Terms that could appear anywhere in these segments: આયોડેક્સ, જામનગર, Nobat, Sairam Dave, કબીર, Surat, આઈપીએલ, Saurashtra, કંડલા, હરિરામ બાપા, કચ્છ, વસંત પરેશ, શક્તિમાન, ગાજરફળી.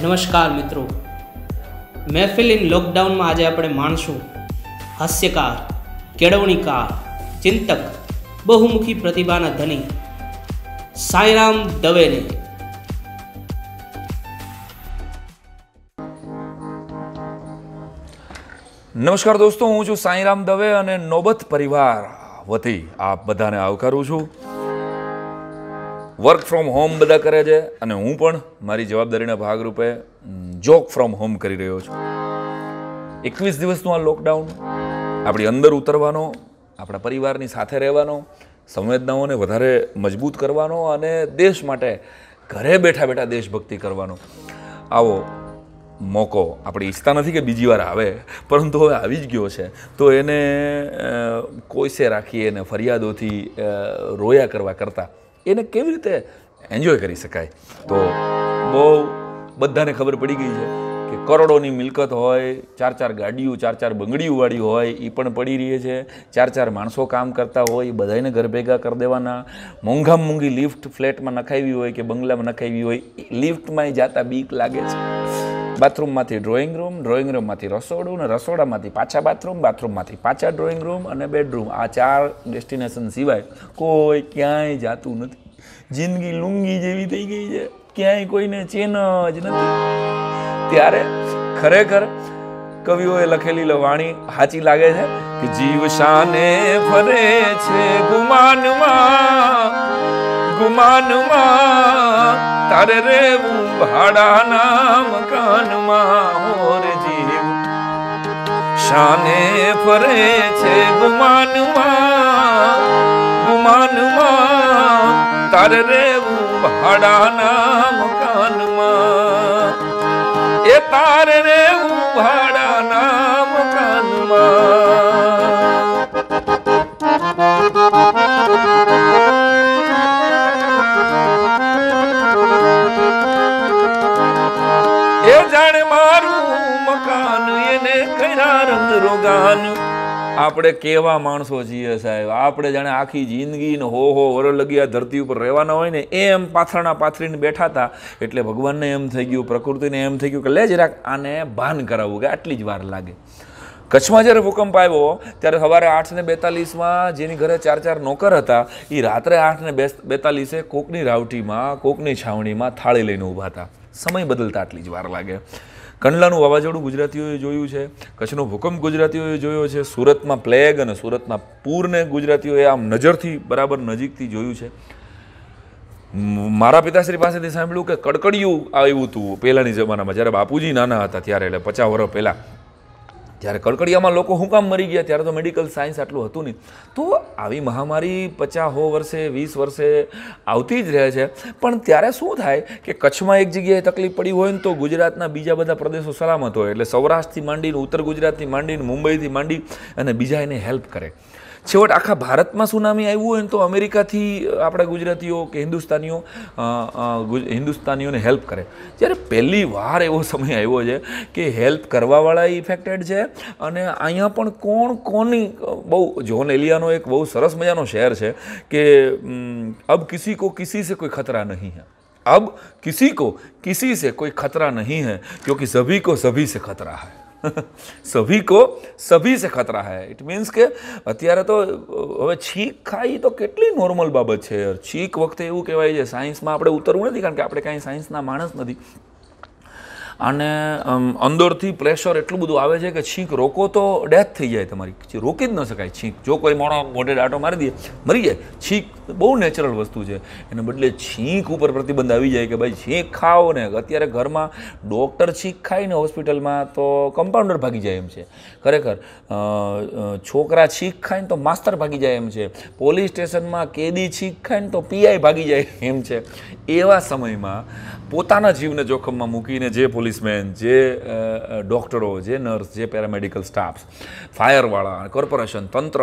નમસ્કાર મિત્રો, મહેફિલ ઇન લોકડાઉનમાં આજે આપણે માણશું હાસ્યકાર, કેળવણીકાર, ચિંતક, બહુમુખી પ્રતિભાના ધની સાંઈરામ દવેને. નમસ્કાર દોસ્તો, હું છું સાંઈરામ દવે અને નોબત પરિવાર વતી આપ બધાને આવકારું છું. વર્ક ફ્રોમ હોમ બધા કરે છે અને હું પણ મારી જવાબદારીના ભાગરૂપે જોક ફ્રોમ હોમ કરી રહ્યો છું. 21 દિવસનું આ લોકડાઉન આપણી અંદર ઉતરવાનો, આપણા પરિવારની સાથે રહેવાનો, સંવેદનાઓને વધારે મજબૂત કરવાનો અને દેશ માટે ઘરે બેઠા બેઠા દેશભક્તિ કરવાનો આવો મોકો આપણે ઈચ્છતા નથી કે બીજી વાર આવે, પરંતુ હવે આવી જ ગયો છે તો એને કોઈસે રાખીએ અને ફરિયાદોથી રોયા કરવા કરતાં એને કેવી રીતે એન્જોય કરી શકાય. તો બહુ બધાને ખબર પડી ગઈ છે કે કરોડોની મિલકત હોય, 4-4 ગાડીઓ, 4-4 બંગડીઓવાળી હોય એ પણ પડી રહી છે, 4-4 માણસો કામ કરતા હોય એ બધાને ઘર ભેગા કરી દેવાના, મોંઘામાં મોંઘી લિફ્ટ ફ્લેટમાં નખાવી હોય કે બંગલામાં નખાવી હોય, લિફ્ટમાં જતા બીક લાગે છે, બાથરૂમમાંથી ડ્રોઈંગ રૂમ, ડ્રોઈંગ રૂમમાંથી રસોડું ને રસોડામાંથી પાછા બાથરૂમ, બાથરૂમમાંથી પાછા ડ્રોઈંગ રૂમ અને બેડરૂમ, આ 4 ડેસ્ટિનેશન સિવાય કોઈ ક્યાંય જાતું નથી. જિંદગી લુંગી જેવી થઈ ગઈ છે, ક્યાંય કોઈને ચેન જ નથી. ત્યારે ખરેખર કવિઓએ લખેલી વાણી સાચી લાગે છે કે જીવ શાને ફરે છે ગુમાનમાં, ગુમાનમાં તારે રેવું ભાડાના મકાનમાં, મોર જીવ શાને ફરે છે ગુમાનમાં, ગુમાનમાં તારે રેવું ભાડાના મકાનમાં, એ તારે રેવું ભાડાના મકાનમાં. આપણે કેવા માણસો છીએ સાહેબ, આપણે જાણે આખી જિંદગી ને હો હો વરો લગી આ ધરતી ઉપર રહેવાના હોય ને એમ પાથરણા પાથરીને બેઠા હતા, એટલે ભગવાનને એમ થઈ ગયું, પ્રકૃતિને એમ થઈ ગયું કે લે જરાક આને ભાન કરાવવું કે આટલી જ વાર લાગે. કચ્છમાં જ્યારે ભૂકંપ આવ્યો ત્યારે સવારે 8:42માં જેની ઘરે 4-4 નોકર હતા એ રાત્રે 8:42એ કોકની રાવટીમાં, કોકની છાવણીમાં થાળી લઈને ઊભા હતા. સમય બદલતા આટલી જ વાર લાગે. કંડલાનું વાવાઝોડું ગુજરાતીઓએ જોયું છે, કચ્છનો ભૂકંપ ગુજરાતીઓએ જોયો છે, સુરતમાં પ્લેગ અને સુરતના પૂરને ગુજરાતીઓએ આમ નજરથી બરાબર નજીકથી જોયું છે. મારા પિતાશ્રી પાસેથી સાંભળ્યું કે કડકડિયું આવ્યું હતું પહેલાંની જમાનામાં, જ્યારે બાપુજી નાના હતા ત્યારે, એટલે 50 વર્ષ પહેલાં, જ્યારે કડકડિયામાં લોકો હું કામ મરી ગયા ત્યારે તો મેડિકલ સાયન્સ આટલું હતું નહીં. તો આવી મહામારી 50 વર્ષે 20 વર્ષે આવતી જ રહે છે, પણ ત્યારે શું થાય કે કચ્છમાં એક જગ્યાએ તકલીફ પડી હોય ને તો ગુજરાતના બીજા બધા પ્રદેશો સલામત હોય, એટલે સૌરાષ્ટ્રથી માંડીને, ઉત્તર ગુજરાતથી માંડીને, મુંબઈથી માંડી અને બીજા એને હેલ્પ કરે. છેવટ આખા ભારતમાં સુનામી આવ્યું હોય ને તો અમેરિકાથી આપણા ગુજરાતીઓ કે હિન્દુસ્તાનીઓને હેલ્પ કરે. જ્યારે પહેલી વાર એવો સમય આવ્યો છે કે હેલ્પ કરવાવાળા ઇફેક્ટેડ છે અને અહીંયા પણ કોણ કોની બહુ, જોન એલિયાનો એક બહુ સરસ મજાનો શેર છે કે અબ કિસી કો કિસી સે કોઈ ખતરા નહીં હૈ, અબ કિસી કો કિસી સે કોઈ ખતરા નહીં હૈ, ક્યોંકિ સભી કો સભી સે ખતરા હૈ, સભી કો સભી સે ખતરા હૈ. ઇટ મીન્સ કે અત્યારે તો હવે છીંક ખાઈ તો કેટલી નોર્મલ બાબત છે યાર. છીંક વખતે એવું કહેવાય છે, સાયન્સમાં આપણે ઉતરવું નથી કારણ કે આપણે કાંઈ સાયન્સના માણસ નથી, અને અંદરથી પ્રેશર એટલું બધું આવે છે કે છીંક રોકો તો ડેથ થઈ જાય તમારી, રોકી જ ન શકાય છીંક. જો કોઈ મોઢે આંટો મારી દે મરી જાય. છીંક બહુ નેચરલ વસ્તુ છે, એને બદલે છીંક ઉપર પ્રતિબંધ આવી જાય કે ભાઈ છીંક ખાઓ ને. અત્યારે ઘરમાં ડૉક્ટર છીંક ખાઈને હોસ્પિટલમાં તો કમ્પાઉન્ડર ભાગી જાય એમ છે, ખરેખર છોકરા છીંક ખાઈને તો માસ્તર ભાગી જાય એમ છે, પોલીસ સ્ટેશનમાં કેદી છીંક ખાઈને તો પીઆઈ ભાગી જાય એમ છે. એવા સમયમાં પોતાના જીવને જોખમમાં મૂકીને જે પોલીસમેન, જે ડૉક્ટરો, જે નર્સ, જે પેરામેડિકલ સ્ટાફ્સ, ફાયરવાળા, કોર્પોરેશન, તંત્ર,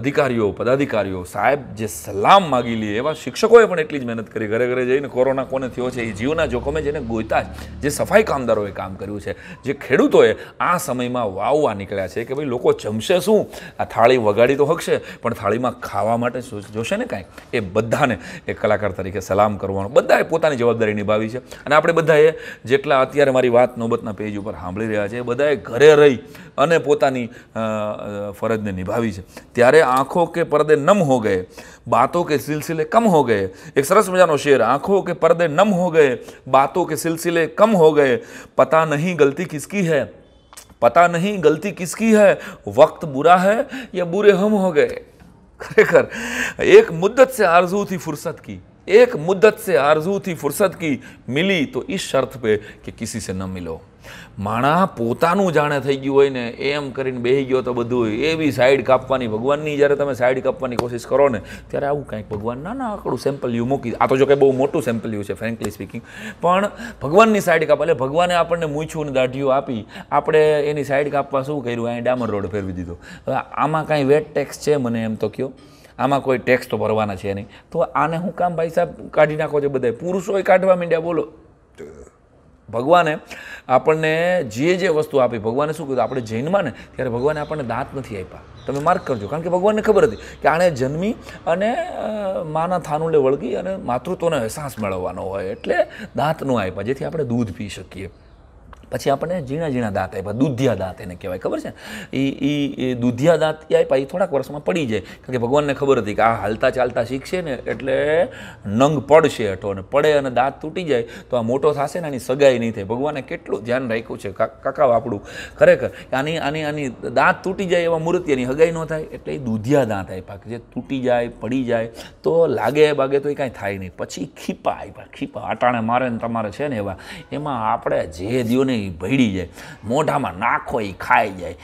અધિકારીઓ, પદાધિકારીઓ સાહેબ જે સલામ માગી લે, એવા શિક્ષકોએ પણ એટલી જ મહેનત કરી. ઘરે ઘરે જઈને કોરોના કોને થયો છે એ જીવના જોખમે જેને ગોતા જ, જે સફાઈ કામદારોએ કામ કર્યું છે, જે ખેડૂતોએ આ સમયમાં વાવવા નીકળ્યા છે કે ભાઈ લોકો જમશે શું, આ થાળી વગાડી તો હકશે પણ થાળીમાં ખાવા માટે જોશે ને કાંઈ, એ બધાને એક કલાકાર તરીકે સલામ કરવાનો, બધાએ પોતાની જવાબદારી નિભાવી છે અને આપણે બધાએ જેટલા અત્યારે મારી વાત નોબતના પેજ ઉપર સાંભળી રહ્યા છે બધાએ ઘરે રહી અને પોતાની ફરજને નિભાવી છે ત્યારે આંખો કે પડદે નમ હો ગયે बातों के सिलसिले कम हो गए। एक सरस मजानो शेर, आंखों के पर्दे नम हो गए, बातों के सिलसिले कम हो गए, पता नहीं गलती किसकी है, पता नहीं गलती किसकी है, वक्त बुरा है या बुरे हम हो गए। खरेखर एक मुद्दत से आरजू थी फुर्सत की, एक मुद्दत से आरजू थी फुर्सत की, मिली तो इस शर्त पे कि किसी से न मिलो। માણા પોતાનું જાણે થઈ ગયું હોય ને એમ કરીને બેસી ગયો તો બધું એવી સાઈડ કાપવાની ભગવાનની, જ્યારે તમે સાઈડ કાપવાની કોશિશ કરો ને ત્યારે આવું કાંઈક ભગવાન ના આકડું સેમ્પલ યુ મૂકી, આ તો જો કે બહુ મોટું સેમ્પલ યુ છે ફ્રેન્કલી સ્પીકિંગ, પણ ભગવાનની સાઈડ કાપવા, એટલે ભગવાને આપણને મૂછ્યું ને દાઢીઓ આપી, આપણે એની સાઈડ કાપવા શું કર્યું, અહીં ડામર રોડ ફેરવી દીધો। હવે આમાં કાંઈ વેટ ટેક્સ છે મને એમ તો કહો, આમાં કોઈ ટેક્સ તો ભરવાના છે નહીં, તો આને હું કામ ભાઈ સાહેબ કાઢી નાખો છો બધાએ, પુરુષોએ કાઢવા માંડ્યા। બોલો ભગવાને આપણને જે વસ્તુ આપી, ભગવાને શું કીધું આપણે જૈનમાં ને ત્યારે ભગવાને આપણને દાંત નથી આપ્યા, તમે માર્ક કરજો, કારણ કે ભગવાનને ખબર હતી કે આણે જન્મી અને માના થાનુંલે વળગી અને માતૃત્વનો અહેસાસ મેળવવાનો હોય એટલે દાંત ન આપ્યા જેથી આપણે દૂધ પી શકીએ। પછી આપણને ઝીણા ઝીણા દાંત આપ્યા, દૂધિયા દાંત એને કહેવાય, ખબર છે ને, એ દૂધિયા દાંત એ આપ્યા એ થોડાક વર્ષમાં પડી જાય, કારણ કે ભગવાનને ખબર હતી કે આ હાલતા ચાલતા શીખશે ને એટલે નંગ પડશે હઠો, અને પડે અને દાંત તૂટી જાય તો આ મોટો થશે ને આની સગાઈ નહીં થાય। ભગવાને કેટલું ધ્યાન રાખ્યું છે કાકા આપણું, ખરેખર આની આની આની દાંત તૂટી જાય એવા મૂર્તિ એની સગાઈ ન થાય એટલે એ દૂધિયા દાંત આપ્યા કે જે તૂટી જાય પડી જાય તો લાગે બાગે તો એ કાંઈ થાય નહીં। પછી ખીપા આપ્યા, ખીપા આટાણે મારે ને તમારે છે ને એવા, એમાં આપણે જે દીઓને ભળી જાય મોઢામાં નાખો એ ખાઈ જાય,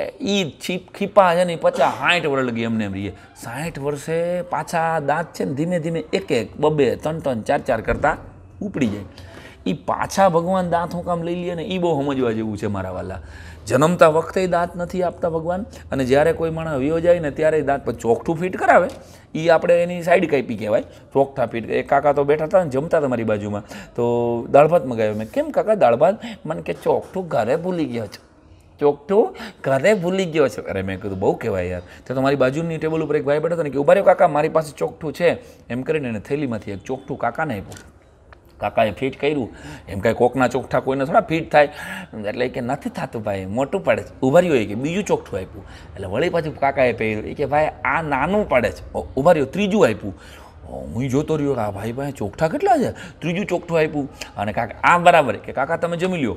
એ ખીપા છે ને 50-60 વર્ષ લગી એમને એમ રહીએ, 60 વર્ષે પાછા દાંત છે ને ધીમે ધીમે 1-1, 2-2, 3-3, 4-4 કરતા ઉપડી જાય। એ પાછા ભગવાન દાંત હું કામ લઈ લે ને એ બહુ સમજવા જેવું છે મારા વાલા। જન્મતા વખતે દાંત નથી આપતા ભગવાન, અને જ્યારે કોઈ માણસ વિયો જાય ને ત્યારે દાંત પર ચોકઠું ફિટ કરાવે, એ આપણે એની સાઈડ કાપી કહેવાય, ચોકઠા ફિટ। એક કાકા તો બેઠા હતા ને જમતા તમારી બાજુમાં, તો દાળ ભાત મગાવ્યો મેં, કેમ કાકા દાળ ભાત, મને કે ચોકઠું ઘરે ભૂલી ગયો છો, ચોકઠું ઘરે ભૂલી ગયો છો। અરે મેં કીધું બહુ કહેવાય યાર, તો તમારી બાજુની ટેબલ ઉપર એક ભાઈ બેઠો હતો ને કે ઉભા રહ્યો કાકા મારી પાસે ચોકઠું છે, એમ કરીને એને થેલીમાંથી એક ચોકઠું કાકાને આપ્યું, કાકાએ ફિટ કર્યું, એમ કાંઈ કોકના ચોકઠા કોઈને થોડા ફિટ થાય એટલે કે નથી થતું ભાઈ મોટું પડે છે, ઉભા રહ્યો કે બીજું ચોકઠું આપ્યું, એટલે વળી પાછું કાકાએ પહેર્યું કે ભાઈ આ નાનું પડે છે, ઉભા રહ્યો ત્રીજું આપ્યું, હું જોતો રહ્યો આ ભાઈ ભાઈ ચોકઠા કેટલા છે, ત્રીજું ચોકઠું આપ્યું અને કાકા આ બરાબર કે કાકા તમે જમી લ્યો,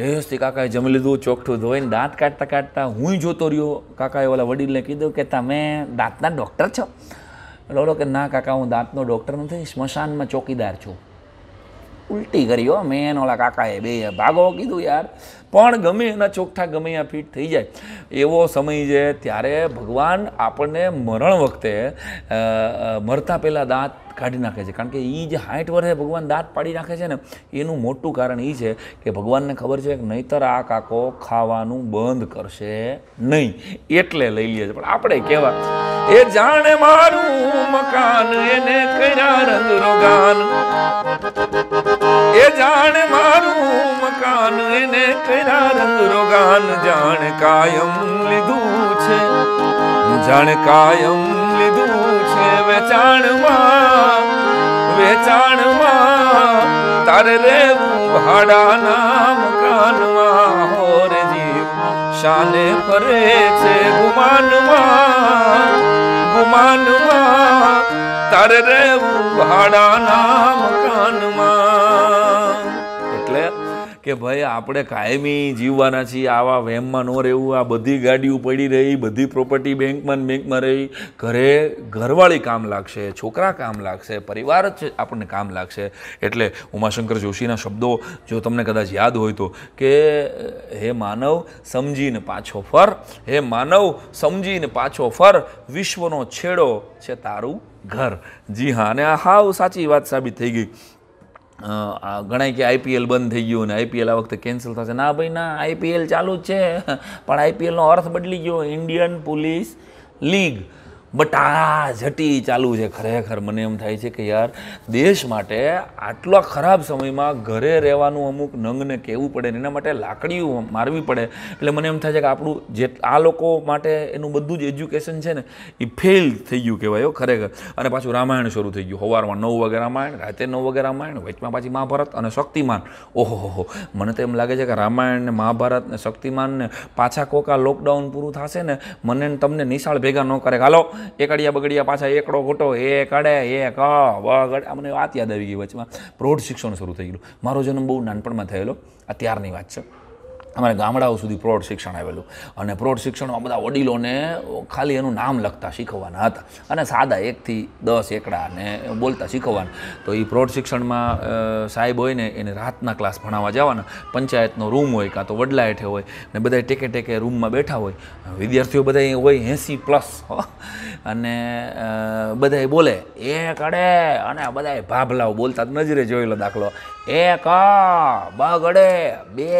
ટેસ્ટથી કાકાએ જમી લીધું, ચોકઠું ધોઈને દાંત કાઢતા કાઢતા હું જોતો રહ્યો, કાકાએ ઓલા વડીલને કીધું કે તમે દાંતના ડૉક્ટર છો, એટલે કે ના કાકા હું દાંતનો ડૉક્ટર નથી, સ્મશાનમાં ચોકીદાર છું। ઉલટી કરી હો મેં, ઓલા કાકાએ બે ભાગો કીધું યાર, પણ ગમે એના ચોકઠા ગમે આ ફિટ થઈ જાય એવો સમય છે, ત્યારે ભગવાન આપણને મરણ વખતે મરતા પહેલાં દાંત કાઢી નાખે છે, કારણ કે એ જે 60 વર્ષે ભગવાન દાંત પાડી નાખે છે ને એનું મોટું કારણ એ છે કે ભગવાનને ખબર છે કે નહીંતર આ કાકો ખાવાનું બંધ કરશે નહીં એટલે લઈ લે છે। પણ આપણે કહેવા એ જાણે મારું મકાન એને કર્યા રંગ રોગાન, એ જાણે મારું મકાન એને કર્યા રંગ રોગાન, જાણે કાયમ લીધું છે, જાણે કાયમ લીધું છે વેચાણમાં, વેચાણમાં તારે રહેવું ભાડાના મકાનમાં, હોરે જીવ શાને ફરે છે ગુમાનમાં, ગુમાનમાં તારે રહેવું ભાડાના મકાનમાં। એટલે કે ભાઈ આપણે કાયમી જીવવાના છીએ, આવા વહેમમાં ન રહેવું, આ બધી ગાડીઓ પડી રહી, બધી પ્રોપર્ટી બેંકમાં બેંકમાં રહી, ઘરે ઘરવાળી કામ લાગશે, છોકરા કામ લાગશે, પરિવાર જ આપણને કામ લાગશે। એટલે ઉમાશંકર જોશીના શબ્દો જો તમને કદાચ યાદ હોય તો કે હે માનવ સમજીને પાછો ફર, હે માનવ સમજીને પાછો ફર, વિશ્વનો છેડો છે તારું ઘર। જી હા, અને આ હાવ સાચી વાત સાબિત થઈ ગઈ। ગણાય કે આઈપીએલ બંધ થઈ ગયું ને આઈપીએલ આ વખતે કેન્સલ થશે, ના ભાઈ ના, આઈપીએલ ચાલુ જ છે, પણ આઈપીએલનો અર્થ બદલી ગયો, ઇન્ડિયન પોલીસ લીગ। બટા જટી ચાલુ છે. ખરેખર મને એમ થાય છે કે યાર દેશ માટે આટલા ખરાબ સમયમાં ઘરે રહેવાનું અમુક નંગને કહેવું પડે ને એના માટે લાકડીઓ મારવી પડે. એટલે મને એમ થાય છે કે આપણું જે આ લોકો માટે એનું બધું જ એજ્યુકેશન છે ને એ ફેલ થઈ ગયું કહેવાય ખરેખર. અને પાછું રામાયણ શરૂ થઈ ગયું, સવારમાં 9 વાગે રામાયણ, રાતે 9 વાગે રામાયણ, વચમાં પાછી મહાભારત અને શક્તિમાન. ઓહો, મને તો એમ લાગે છે કે રામાયણ ને મહાભારત ને શક્તિમાન ને પાછા કોકા લોકડાઉન પૂરું થશે ને મને તમને નિશાળ ભેગા ન કરે. હાલો એકડિયા બગડિયા પાછા એકડો ઘોટો એકડે એક બગડ. મને વાત યાદ આવી ગઈ, વચમાં પ્રૌઢ શિક્ષણ શરૂ થઈ ગયું. મારો જન્મ બહુ નાનપણમાં થયેલો, આ ત્યારની વાત છે. અમારા ગામડાઓ સુધી પ્રૌઢ શિક્ષણ આવેલું અને પ્રૌઢ શિક્ષણમાં બધા વડીલોને ખાલી એનું નામ લખતા શીખવવાના હતા અને સાદા 1 થી 10 એકડાને બોલતા શીખવવાના. તો એ પ્રૌઢ શિક્ષણમાં સાહેબ હોય ને એને રાતના ક્લાસ ભણાવવા જવાના. પંચાયતનો રૂમ હોય કાં તો વડલા હેઠે હોય ને બધા ટેકે ટેકે રૂમમાં બેઠા હોય, વિદ્યાર્થીઓ બધા હોય 80+ અને બધા બોલે એકડે અને બધા ભાભલાઓ બોલતા નજરે જોયેલો દાખલો, એક બગડે બે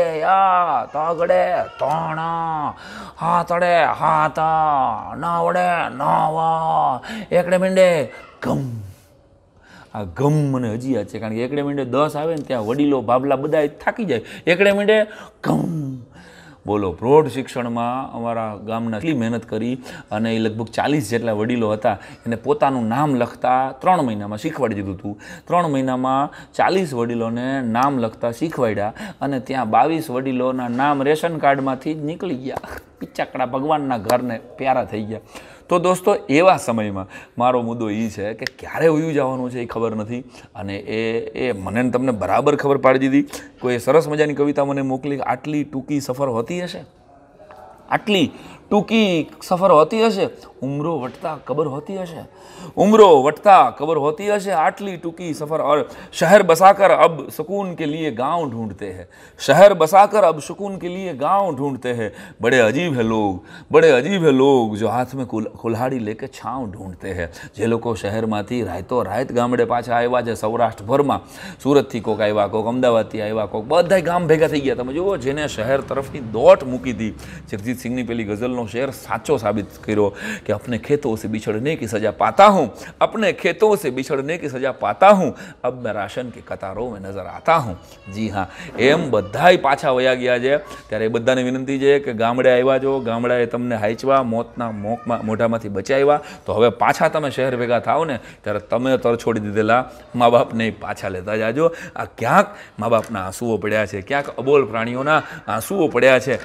તગડે તણ હાથડે હાથ નવડે નવ એકડે મીંડે ગમ. આ ગમ મને હજી યાદ છે, કારણ કે એકડે મીંડે 10 આવે ને ત્યાં વડીલો ભાભલા બધા થાકી જાય. એકડે મીંડે ગમ બોલો. પ્રૌઢ શિક્ષણમાં અમારા ગામના એટલી મહેનત કરી અને એ લગભગ 40 જેટલા વડીલો હતા એને પોતાનું નામ લખતા 3 મહિનામાં શીખવાડી દીધું હતું. 3 મહિનામાં 40 વડીલોને નામ લખતા શીખવાડ્યા અને ત્યાં 22 વડીલોના નામ રેશન કાર્ડમાંથી જ નીકળી ગયા. પિચાકડા ભગવાનના ઘરને પ્યારા થઈ ગયા. તો દોસ્તો એવા સમયમાં મારો મુદ્દો એ છે કે ક્યારે વયું જવાનું છે એ ખબર નથી. અને એ મને તમને બરાબર ખબર પાડી દીધી. કોઈ સરસ મજાની કવિતા મને મોકલી. આટલી ટૂંકી સફર હોતી હશે, આટલી ટૂંકી સફર હોતી હશે, ઉમરો વટતા કબર હોતી હશે, ઉમરો વટતા કબર હોતી હશે, આટલી ટૂંકી સફર. ઓર શહેર બસાકર અબ સુકૂન કે લીએ ગાંવ ઢૂંઢતે હૈ, शहर बसाकर अब सुकून के लिए गांव ढूंढते हैं. बड़े अजीब है लोग, बड़े अजीब है लोग जो हाथ में कुल्हाड़ी लेके छांव ढूंढते हैं. जे लोग शहर में रायतो रायत गामडे पाछा आया है सौराष्ट्र भर में, सूरत थी कोक आया, कोक अमदावाद थी आया, कोक बधाय गाम भेगा थी गया. तमे जुओ जेने शहर तरफ दौट मूकी थी. जगजीत सिंह की पहली गजलनो शेर साचो साबित कर्यो कि अपने खेतों से बिछड़ने की सजा पाता हूँ, अपने खेतों से बिछड़ने की सजा पाता हूँ, अब मैं राशन की कतारों में नजर आता हूँ. जी हाँ, एम બધાય પાછા વયા ગયા છે. ત્યારે એ બધાને વિનંતી છે કે ગામડે આવ્યા છો, ગામડાએ તમને હાંચવા, મોતના મોઢામાંથી બચાવ્યા, તો હવે પાછા તમે શહેર ભેગા થાવ ને ત્યારે તમે તર છોડી દીધેલા મા બાપને પાછા લેતા જાજો. આ ક્યાંક મા બાપના આંસુઓ પડ્યા છે, ક્યાંક અબોલ પ્રાણીઓના આંસુઓ પડ્યા છે.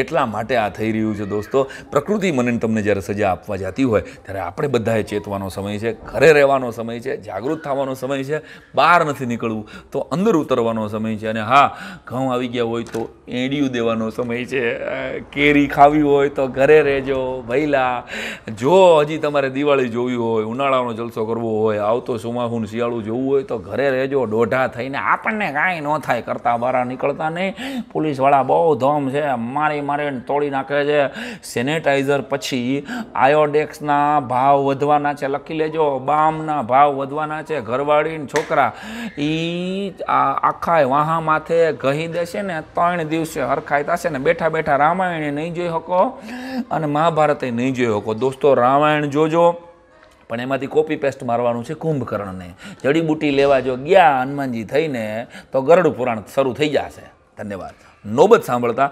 એટલા માટે આ થઈ રહ્યું છે દોસ્તો. પ્રકૃતિ મને તમને જ્યારે સજા આપવા જતી હોય ત્યારે આપણે બધાએ ચેતવાનો સમય છે, ઘરે રહેવાનો સમય છે, જાગૃત થવાનો સમય છે, બહાર નથી નીકળવું તો અંદર ઉતરવાનો સમય છે. અને હા, ઘઉં આવી ગયા હોય તો એડિયું દેવાનો સમય છે, કેરી ખાવી હોય તો ઘરે રહેજો ભઈલા. જો હજી તમારે દિવાળી જોવી હોય, ઉનાળાનો જલસો કરવો હોય, આવતો ચોમાસું શિયાળું જોવું હોય તો ઘરે રહેજો દોઢા થઈને. આપણને કાંઈ ન થાય કરતા બહાર નીકળતા નહીં. પોલીસવાળા બહુ ધમ છે, મારી મારીને તોડી નાખે છે. સેનેટાઈઝર પછી આયોડેક્સના ભાવ વધવાના છે, લખી લેજો, બામના ભાવ વધવાના છે. ઘરવાળીને છોકરા એ આખા વાહા માથે ઘહી દેશે ને 3 દિવસે હરખાઈ થશે ને. બેઠા બેઠા રામાયણ નહીં જોઈ શકો અને મહાભારતે નહીં જોઈ શકો. દોસ્તો રામાયણ જોજો, પણ એમાંથી કોપી પેસ્ટ મારવાનું છે કુંભકર્ણને. જડીબુટી લેવા જો ગયા હનુમાનજી થઈને તો ગરુડ પુરાણ શરૂ થઈ જશે. ધન્યવાદ. નોબત સાંભળતા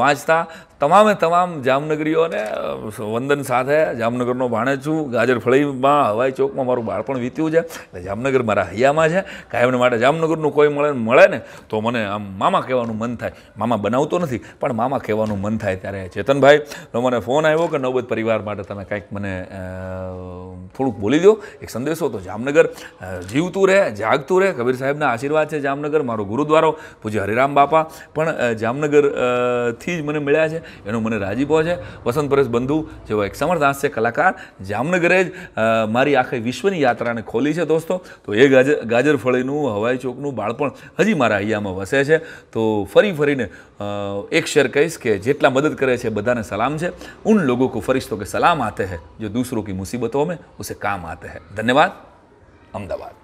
વાંચતા તમામે તમામ જામનગરીઓને વંદન સાથે. જામનગરનો ભાણેજ છું, ગાજરફળીમાં હવાઈ ચોકમાં મારું બાળપણ વીત્યું છે એટલે જામનગર મારા હૈયામાં છે કાયમને માટે. જામનગરનું કોઈ મળે ને તો મને આમ મામા કહેવાનું મન થાય. મામા બનાવતો નથી પણ મામા કહેવાનું મન થાય. ત્યારે ચેતનભાઈનો મને ફોન આવ્યો કે નોબત પરિવાર માટે તમે કાંઈક મને થોડુંક બોલી દો, એક સંદેશો. તો જામનગર જીવતું રહે, જાગતું રહે. કબીર સાહેબના આશીર્વાદ છે જામનગર, મારો ગુરુદ્વારો પૂજ્ય હરિરામ બાપા પણ જામનગરથી જ મને મળ્યા છે, એનો મને રાજીપો છે. વસંત પરેશ બંધુ જેવો એક સમર્થ હાસ્ય કલાકાર જામનગરે જ મારી આખી વિશ્વની યાત્રાને ખોલી છે દોસ્તો. તો એ ગાજરફળીનું હવાઈ ચોકનું બાળપણ હજી મારા અહીંયામાં વસે છે. તો ફરીને એક શેર કહીશ કે જેટલા મદદ કરે છે બધાને સલામ છે. ઉન લોગો કો ફરિશ્તો કે સલામ આતે હૈ, જો દૂસરો કી મુસીબતો મેં ઉસે કામ આતે હૈ. ધન્યવાદ. અમદાવાદ.